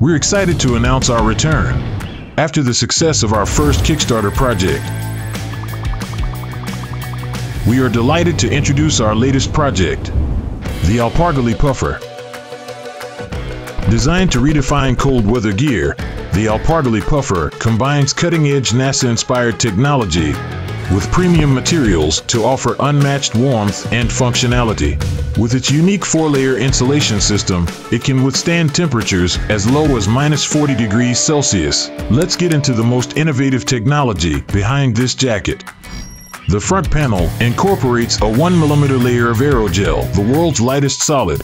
We're excited to announce our return after the success of our first Kickstarter project. We are delighted to introduce our latest project, the Alpargali Puffer. Designed to redefine cold weather gear, the Alpargali Puffer combines cutting-edge NASA-inspired technology with premium materials to offer unmatched warmth and functionality. With its unique four-layer insulation system, it can withstand temperatures as low as -40°C. Let's get into the most innovative technology behind this jacket. The front panel incorporates a 1mm layer of aerogel, the world's lightest solid,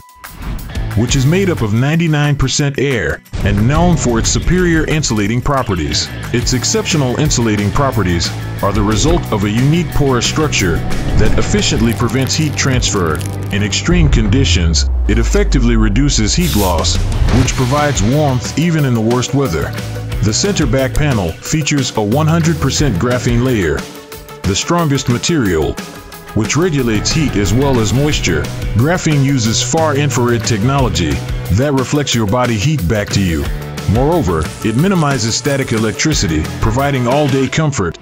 which is made up of 99% air and known for its superior insulating properties. Its exceptional insulating properties are the result of a unique porous structure that efficiently prevents heat transfer. In extreme conditions, it effectively reduces heat loss, which provides warmth even in the worst weather. The center back panel features a 100% graphene layer, the strongest material, which regulates heat as well as moisture. Graphene uses far-infrared technology that reflects your body heat back to you. Moreover, it minimizes static electricity, providing all-day comfort.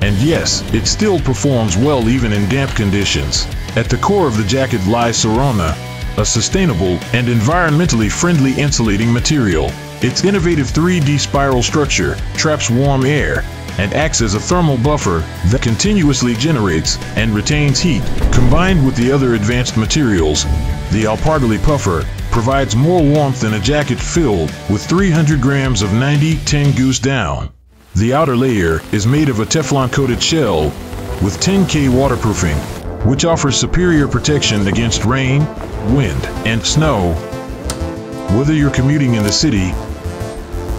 And yes, it still performs well even in damp conditions. At the core of the jacket lies Serana, a sustainable and environmentally friendly insulating material. Its innovative 3D spiral structure traps warm air and acts as a thermal buffer that continuously generates and retains heat. Combined with the other advanced materials, the Alpargali Puffer provides more warmth than a jacket filled with 300 grams of 90-10 goose down. The outer layer is made of a Teflon-coated shell with 10K waterproofing, which offers superior protection against rain, wind, and snow. Whether you're commuting in the city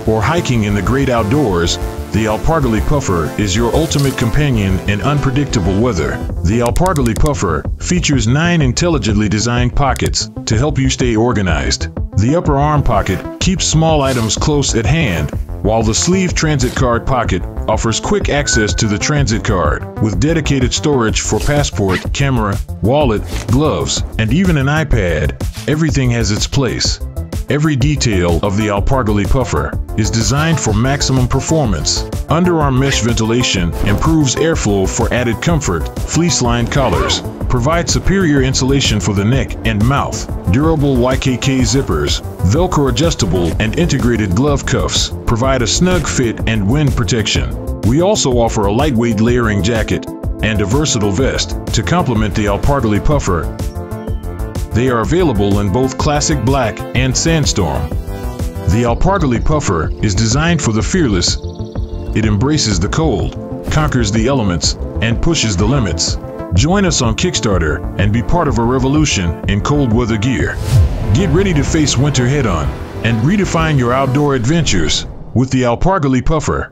or hiking in the great outdoors, the Alpargali Puffer is your ultimate companion in unpredictable weather. The Alpargali Puffer features 9 intelligently designed pockets to help you stay organized. The upper arm pocket keeps small items close at hand, while the sleeve transit card pocket offers quick access to the transit card, with dedicated storage for passport, camera, wallet, gloves, and even an iPad. Everything has its place. Every detail of the Alpargali Puffer is designed for maximum performance. Underarm mesh ventilation improves airflow for added comfort. Fleece-lined collars provide superior insulation for the neck and mouth. Durable YKK zippers, Velcro adjustable and integrated glove cuffs provide a snug fit and wind protection. We also offer a lightweight layering jacket and a versatile vest to complement the Alpargali Puffer. They are available in both classic black and sandstorm. The Alpargali Puffer is designed for the fearless. It embraces the cold, conquers the elements, and pushes the limits. Join us on Kickstarter and be part of a revolution in cold weather gear. Get ready to face winter head on and redefine your outdoor adventures with the Alpargali Puffer.